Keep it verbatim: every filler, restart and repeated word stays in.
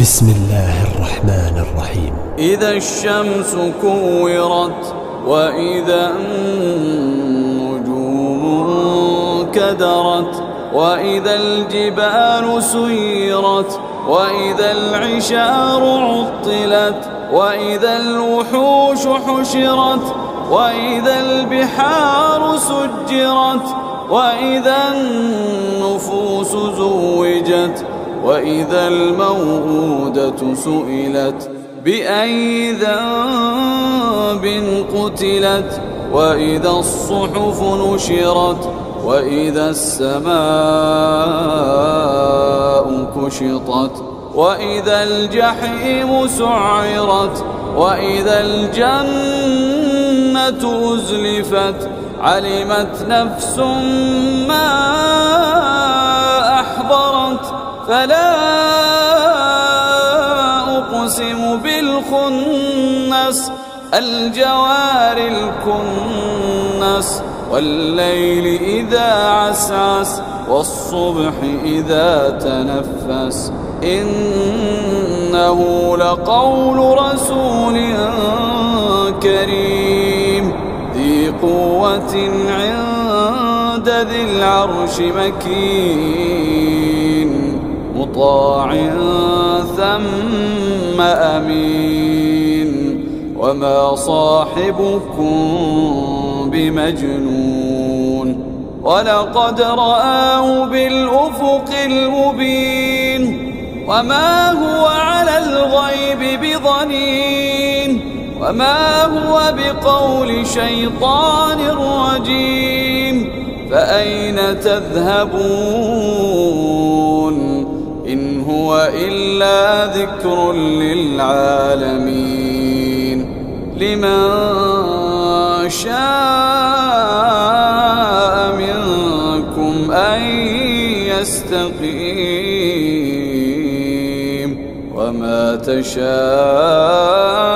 بسم الله الرحمن الرحيم. إذا الشمس كورت وإذا النجوم كدرت وإذا الجبال سيرت وإذا العشار عطلت وإذا الوحوش حشرت وإذا البحار سجرت وإذا النفوس زوجت وإذا الموءودة سئلت بأي ذنب قتلت وإذا الصحف نشرت وإذا السماء كشطت وإذا الجحيم سعرت وإذا الجنة أزلفت علمت نفس ما أحضرت فلا أقسم بالخنس الجوار الكنس والليل إذا عسعس والصبح إذا تنفس إنه لقول رسول كريم ذي قوة عند ذي العرش مكين مطاع ثم أمين وما صاحبكم بمجنون ولقد رآه بالأفق المبين وما هو على الغيب بضنين وما هو بقول شيطان رجيم فأين تذهبون إن هو إلا ذكر للعالمين لمن شاء منكم أن يستقيم وما تشاءون